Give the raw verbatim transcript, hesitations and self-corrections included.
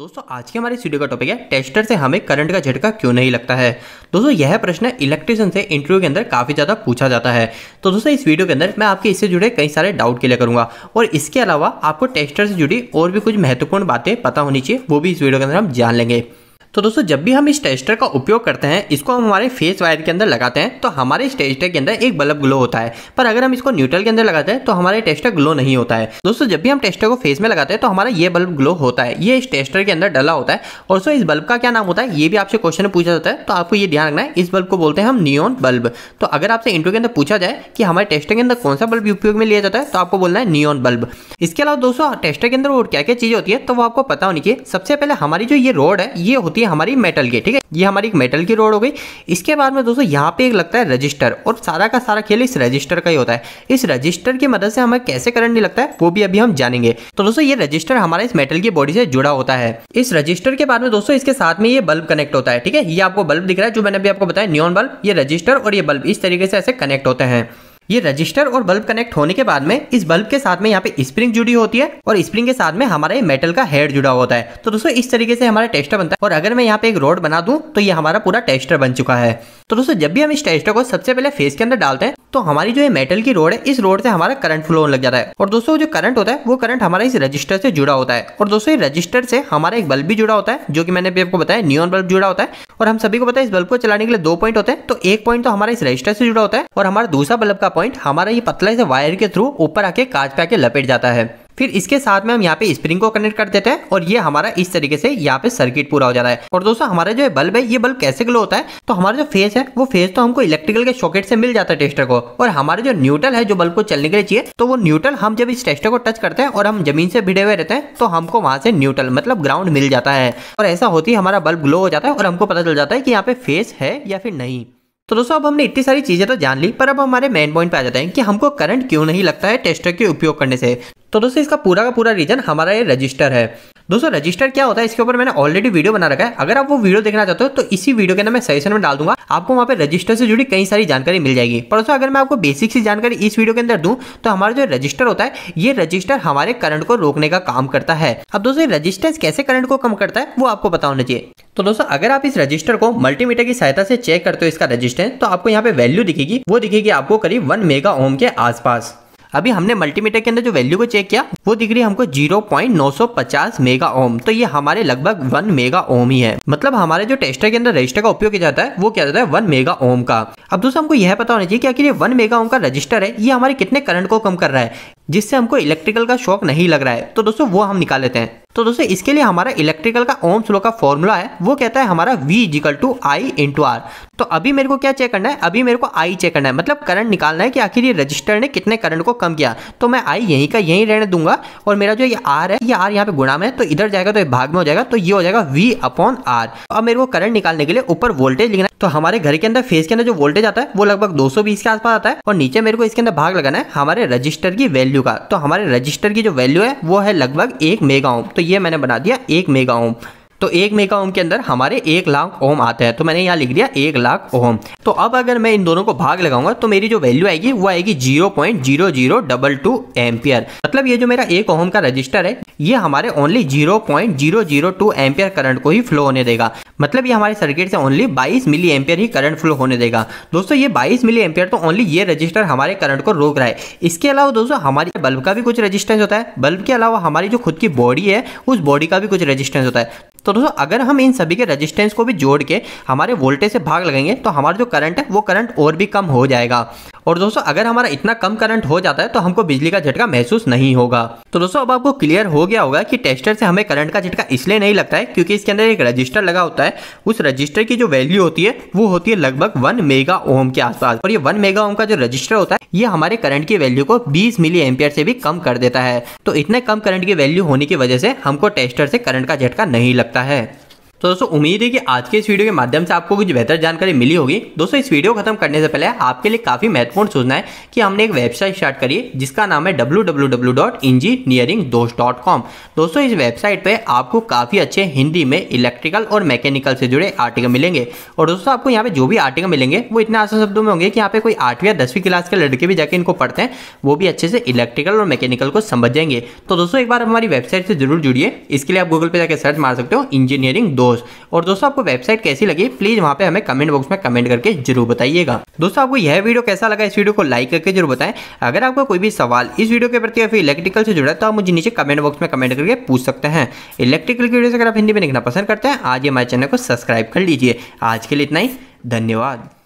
दोस्तों आज के हमारे वीडियो का टॉपिक है टेस्टर से हमें करंट का झटका क्यों नहीं लगता है। दोस्तों यह प्रश्न इलेक्ट्रिशियन से इंटरव्यू के अंदर काफ़ी ज़्यादा पूछा जाता है। तो दोस्तों इस वीडियो के अंदर मैं आपके इससे जुड़े कई सारे डाउट क्लियर करूंगा और इसके अलावा आपको टेस्टर से जुड़ी और भी कुछ महत्वपूपूर्ण बातें पता होनी चाहिए, वो भी इस वीडियो के अंदर हम जान लेंगे। तो दोस्तों जब भी हम इस टेस्टर का उपयोग करते हैं, इसको हम हमारे फेस वायर के अंदर लगाते हैं तो हमारे इस टेस्टर के अंदर एक बल्ब ग्लो होता है, पर अगर हम इसको न्यूट्रल के अंदर लगाते हैं तो हमारे टेस्टर ग्लो नहीं होता है। दोस्तों जब भी हम टेस्टर को फेस में लगाते हैं तो हमारा ये बल्ब ग्लो होता है, ये इस टेस्टर के अंदर डला होता है। और दोस्तों इस बल्ब का क्या नाम होता है ये भी आपसे क्वेश्चन में पूछा जाता है, तो आपको ये ध्यान रखना है। इस बल्ब को बोलते हैं हम नियॉन बल्ब। तो अगर आपसे इंटरव्यू के अंदर पूछा जाए कि हमारे टेस्टर के अंदर कौन सा बल्ब उपयोग में लिया जाता है तो आपको बोलना है नियॉन बल्ब। इसके अलावा दोस्तों टेस्टर के अंदर और क्या क्या चीज़ होती है तो वो आपको पता होनी चाहिए। सबसे पहले हमारी जो ये रॉड है ये होती है हमारी मेटल की, ठीक है, ये हमारी एक मेटल की रॉड हो गई। इसके बाद में दोस्तों यहाँ पे एक लगता है रजिस्टर, और सारा का सारा खेल इस रजिस्टर का ही होता है। इस रजिस्टर की मदद से हमें कैसे करंट नहीं लगता है वो भी अभी हम जानेंगे। तो दोस्तों ये रजिस्टर हमारे इस मेटल की बॉडी से जुड़ा होता है। इस रजिस्टर के बाद में दोस्तों इसके साथ में ये बल्ब कनेक्ट होता है, ठीक है, ये आपको बल्ब दिख रहा है जो मैंने अभी आपको बताया, नियॉन बल्ब, ये रजिस्टर और ये बल्ब इस तरीके से ऐसे कनेक्ट होते हैं। ये रजिस्टर और बल्ब कनेक्ट होने के बाद में इस बल्ब के साथ में यहाँ पे स्प्रिंग जुड़ी होती है और स्प्रिंग के साथ में हमारे मेटल का हेड जुड़ा होता है। तो दोस्तों इस तरीके से हमारा टेस्टर बनता है। और अगर मैं यहाँ पे एक रॉड बना दूं तो ये हमारा पूरा टेस्टर बन चुका है। तो दोस्तों जब भी हम इस टेस्टर को सबसे पहले फेस के अंदर डालते हैं तो हमारी जो ये मेटल की रॉड है इस रॉड से हमारा करंट फ्लो होने लग जाता है। और दोस्तों जो करंट होता है वो करंट हमारा इस रजिस्टर से जुड़ा होता है। और दोस्तों ये रजिस्टर से हमारा एक बल्ब भी जुड़ा होता है जो कि मैंने भी आपको बताया नियॉन बल्ब जुड़ा होता है। और हम सभी को पता है इस बल्ब को चलाने के लिए दो पॉइंट होते हैं, तो एक पॉइंट तो हमारा इस रजिस्टर से जुड़ा होता है और हमारा दूसरा बल्ब का पॉइंट हमारा ये पतला से वायर के थ्रू ऊपर आके कांच पे आके लपेट जाता है। फिर इसके साथ में हम यहाँ पे स्प्रिंग को कनेक्ट कर देते हैं और ये हमारा इस तरीके से यहाँ पे सर्किट पूरा हो जाता है। और दोस्तों हमारा जो बल्ब है ये बल्ब कैसे ग्लो होता है तो हमारा जो फेस है वो फेस तो हमको इलेक्ट्रिकल के शॉकेट से मिल जाता है टेस्टर को, और हमारे जो न्यूट्रल है जो बल्ब को चलने के लिए चाहिए तो वो न्यूट्रल हम जब इस टेस्टर को टच करते हैं और हम जमीन से भिड़े हुए रहते हैं तो हमको वहाँ से न्यूट्रल मतलब ग्राउंड मिल जाता है। और ऐसा होती है हमारा बल्ब ग्लो हो जाता है और हमको पता चल जाता है कि यहाँ पे फेस है या फिर नहीं। तो दोस्तों अब हमने इतनी सारी चीज़ें तो जान ली, पर अब हमारे मेन पॉइंट पे आ जाते हैं कि हमको करंट क्यों नहीं लगता है टेस्टर के उपयोग करने से। तो दोस्तों इसका पूरा का पूरा रीजन हमारा ये रजिस्टर है। दोस्तों रजिस्टर क्या होता है इसके ऊपर मैंने ऑलरेडी वीडियो बना रखा है, अगर आप वो वीडियो देखना चाहते हो तो इसी वीडियो के अंदर मैं सजेशन में डाल दूंगा, आपको वहाँ पे रजिस्टर से जुड़ी कई सारी जानकारी मिल जाएगी। पर दोस्तों अगर मैं आपको बेसिक सी जानकारी इस वीडियो के अंदर दूँ तो हमारा जो रजिस्टर होता है ये रजिस्टर हमारे करंट को रोकने का काम करता है। अब दोस्तों रजिस्टर कैसे करंट को कम करता है वो आपको पता होना चाहिए। तो दोस्तों अगर आप इस रजिस्टर को मल्टीमीटर की सहायता से चेक करते हो इसका रजिस्टेंस, तो आपको यहाँ पे वैल्यू दिखेगी, वो दिखेगी आपको करीब वन मेगा ओम के आसपास। अभी हमने मल्टीमीटर के अंदर जो वैल्यू को चेक किया वो दिख रही है हमको जीरो पॉइंट नौ सौ पचास मेगा ओम, तो ये हमारे लगभग वन मेगा ओम ही है। मतलब हमारे जो टेस्टर के अंदर रजिस्टर का उपयोग किया जाता है वो क्या जाता है वन मेगा ओम का। अब दोस्तों हमको यह पता होना चाहिए कि आखिर ये वन मेगा ओम का रजिस्टर है ये हमारे कितने करंट को कम कर रहा है जिससे हमको इलेक्ट्रिकल का शॉक नहीं लग रहा है, तो दोस्तों वो हम निकाल लेते हैं। तो दोस्तों इसके लिए हमारा इलेक्ट्रिकल का ओम्स लॉ का फॉर्मूला है, वो कहता है हमारा V equal to I into R. तो अभी मेरे को क्या चेक करना है, अभी मेरे को I चेक करना है, मतलब करंट निकालना है कि आखिर ये रजिस्टर ने कितने करंट को कम किया। तो मैं I यहीं का यहीं रहने दूंगा और मेरा जो ये R है ये R यहाँ पे गुणा में है, तो इधर जाएगा तो ये भाग में हो जाएगा, तो ये हो जाएगा V अपॉन R। अब मेरे को करंट निकालने के लिए ऊपर वोल्टेज लिखना है, तो हमारे घर के अंदर फेस के अंदर जो वोल्टेज आता है वो लगभग दो सौ बीस के आसपास आता है, और नीचे मेरे को इसके अंदर भाग लगाना है हमारे रजिस्टर की वैल्यू का। तो हमारे रजिस्टर की जो वैल्यू है वो है लगभग एक मेगा ओम, तो ये मैंने बना दिया एक मेगा ओम। तो एक मेगा ओम के अंदर हमारे एक लाख ओम आते हैं, तो मैंने यहाँ लिख दिया एक लाख ओम। तो अब अगर मैं इन दोनों को भाग लगाऊंगा तो मेरी जो वैल्यू आएगी वो आएगी zero point zero zero double two ampere. मतलब ये जो मेरा एक ओम का रजिस्टर है ये हमारे only zero point zero zero two ampere current को ही फ्लो होने देगा। मतलब ये हमारे सर्किट से ओनली बाईस मिली एम्पियर ही करंट फ्लो होने देगा। दोस्तों ये बाईस मिली एम्पियर तो ओनली ये रजिस्टर हमारे करंट को रोक रहा है। इसके अलावा दोस्तों हमारे बल्ब का भी कुछ रजिस्टेंस होता है, बल्ब के अलावा हमारी जो खुद की बॉडी है उस बॉडी का भी कुछ रजिस्टेंस होता है। तो दोस्तों अगर हम इन सभी के रेजिस्टेंस को भी जोड़ के हमारे वोल्टेज से भाग लगाएंगे तो हमारा जो करंट है वो करंट और भी कम हो जाएगा। और दोस्तों अगर हमारा इतना कम करंट हो जाता है तो हमको बिजली का झटका महसूस नहीं होगा। तो दोस्तों अब आपको क्लियर हो गया होगा कि टेस्टर से हमें करंट का झटका इसलिए नहीं लगता है क्योंकि इसके अंदर एक रजिस्टर लगा होता है, उस रजिस्टर की जो वैल्यू होती है वो होती है लगभग वन मेगा ओम के आसपास। और ये वन मेगा ओम का जो रजिस्टर होता है ये हमारे करंट की वैल्यू को बीस मिली एम्पियर से भी कम कर देता है। तो इतने कम करंट की वैल्यू होने की वजह से हमको टेस्टर से करंट का झटका नहीं लगता है। तो दोस्तों उम्मीद है कि आज के इस वीडियो के माध्यम से आपको कुछ बेहतर जानकारी मिली होगी। दोस्तों इस वीडियो खत्म करने से पहले आपके लिए काफ़ी महत्वपूर्ण सूचना है कि हमने एक वेबसाइट स्टार्ट करी है जिसका नाम है W W W dot engineering Dost dot com. दोस्तों इस वेबसाइट पे आपको काफ़ी अच्छे हिंदी में इलेक्ट्रिकल और मैकेनिकल से जुड़े आर्टिकल मिलेंगे। और दोस्तों आपको यहाँ पे जो भी आर्टिकल मिलेंगे वो इतने आसान शब्दों में होंगे कि यहाँ पे कोई आठवीं या दसवीं क्लास के लड़के भी जाके इनको पढ़ते हैं, वो भी अच्छे से इलेक्ट्रिकल और मैकेनिकल को समझ जाएंगे। तो दोस्तों एक बार हमारी वेबसाइट से जरूर जुड़िए। इसके लिए आप गूगल पे जाकर सर्च मार सकते हो इंजीनियरिंग दोस्त। और दोस्तों आपको वेबसाइट कैसी लगी प्लीज वहां पे हमें कमेंट बॉक्स में कमेंट करके जरूर बताइएगा। दोस्तों आपको यह वीडियो कैसा लगा इस वीडियो को लाइक करके जरूर बताएं। अगर आपको कोई भी सवाल इस वीडियो के प्रति या फिर इलेक्ट्रिकल से जुड़ा है तो आप मुझे नीचे कमेंट बॉक्स में कमेंट करके पूछ सकते हैं। इलेक्ट्रिकल की वीडियो अगर आप हिंदी में लिखना पसंद करते हैं आज हमारे चैनल को सब्सक्राइब कर लीजिए। आज के लिए इतना ही, धन्यवाद।